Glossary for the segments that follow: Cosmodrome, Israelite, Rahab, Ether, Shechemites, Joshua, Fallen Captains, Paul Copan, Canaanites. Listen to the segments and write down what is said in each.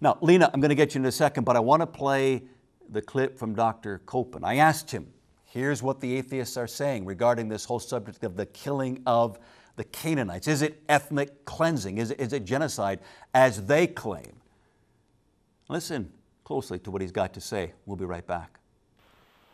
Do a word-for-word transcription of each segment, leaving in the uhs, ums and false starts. Now, Lena, I'm going to get you in a second, but I want to play the clip from Doctor Copan. I asked him, here's what the atheists are saying regarding this whole subject of the killing of the Canaanites. Is it ethnic cleansing? Is it, is it genocide as they claim? Listen closely to what he's got to say. We'll be right back.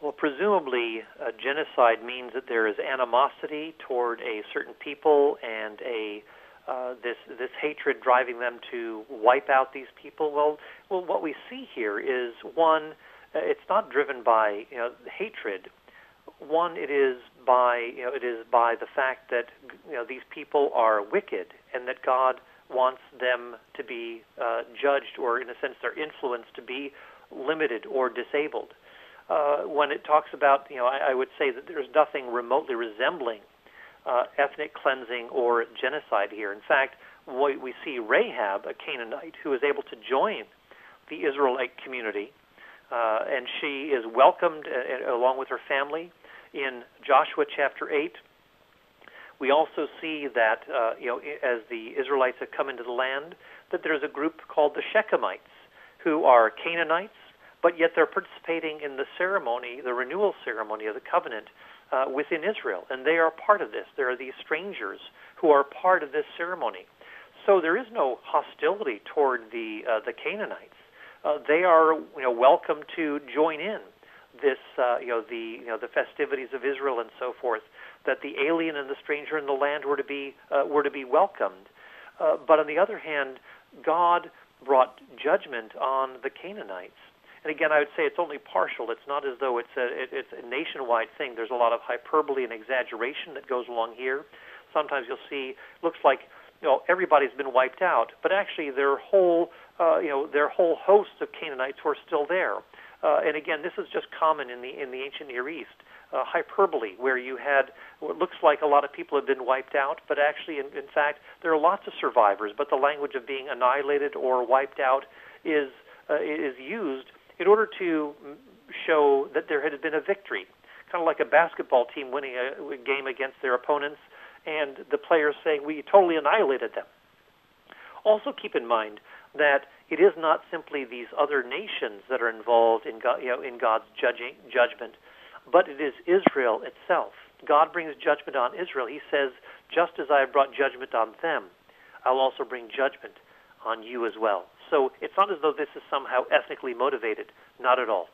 Well, presumably, uh, genocide means that there is animosity toward a certain people and a uh, this this hatred driving them to wipe out these people. Well, well, what we see here is, one, it's not driven by you know, hatred. One, it is by you know it is by the fact that you know these people are wicked and that God wants them to be uh, judged, or in a sense their influence to be limited or disabled. Uh, when it talks about, you know, I, I would say that there's nothing remotely resembling uh, ethnic cleansing or genocide here. In fact, we, we see Rahab, a Canaanite, who is able to join the Israelite community, uh, and she is welcomed uh, along with her family in Joshua chapter eight. We also see that, uh, you know, as the Israelites have come into the land, that there's a group called the Shechemites, who are Canaanites, but yet they're participating in the ceremony, the renewal ceremony of the covenant uh, within Israel, and they are part of this. There are these strangers who are part of this ceremony. So there is no hostility toward the uh, the Canaanites. Uh, they are, you know, welcome to join in this, uh, you know, the you know the festivities of Israel and so forth. That the alien and the stranger in the land were to be uh, were to be welcomed, uh, but on the other hand, God brought judgment on the Canaanites. And again, I would say it's only partial. It's not as though it's a it, it's a nationwide thing. There's a lot of hyperbole and exaggeration that goes along here. Sometimes you'll see looks like you know everybody's been wiped out, but actually their whole uh, you know their whole host of Canaanites were still there. Uh, and again, this is just common in the in the ancient Near East. Uh, hyperbole, where you had what looks like a lot of people have been wiped out, but actually, in, in fact, there are lots of survivors, but the language of being annihilated or wiped out is, uh, is used in order to show that there had been a victory, kind of like a basketball team winning a game against their opponents, and the players saying, we totally annihilated them. Also keep in mind that it is not simply these other nations that are involved in, God, you know, in God's judging, judgment, but it is Israel itself. God brings judgment on Israel. He says, just as I have brought judgment on them, I'll also bring judgment on you as well. So it's not as though this is somehow ethnically motivated. Not at all.